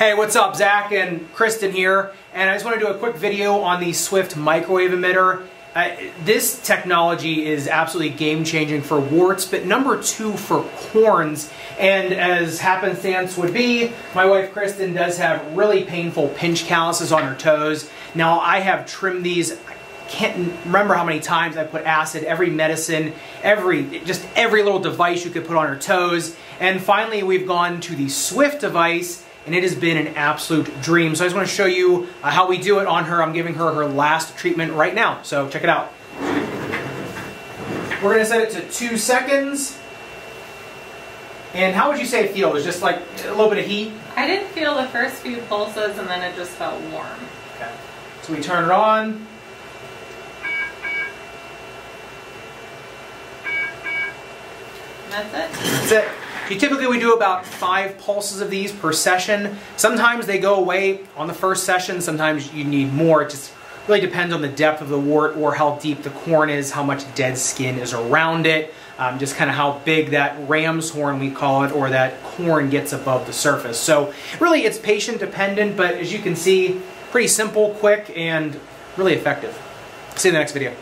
Hey, what's up? Zach and Kristen here, and I just want to do a quick video on the Swift microwave emitter. This technology is absolutely game-changing for warts, but number two for corns. And as happenstance would be, my wife Kristen does have really painful pinch calluses on her toes. Now, I have trimmed these. Can't remember how many times I put acid, every medicine, just every little device you could put on her toes. And finally, we've gone to the Swift device, and it has been an absolute dream. So I just want to show you how we do it on her. I'm giving her her last treatment right now, so check it out. We're going to set it to 2 seconds. And how would you say it feels? It's just like a little bit of heat? I didn't feel the first few pulses, and then it just felt warm. Okay. So we turn it on. That's it. So typically we do about 5 pulses of these per session. Sometimes they go away on the first session, sometimes you need more. It just really depends on the depth of the wart or how deep the corn is, how much dead skin is around it, just kind of how big that ram's horn, we call it, or that corn gets above the surface. So really it's patient dependent, but as you can see, pretty simple, quick, and really effective. See you in the next video.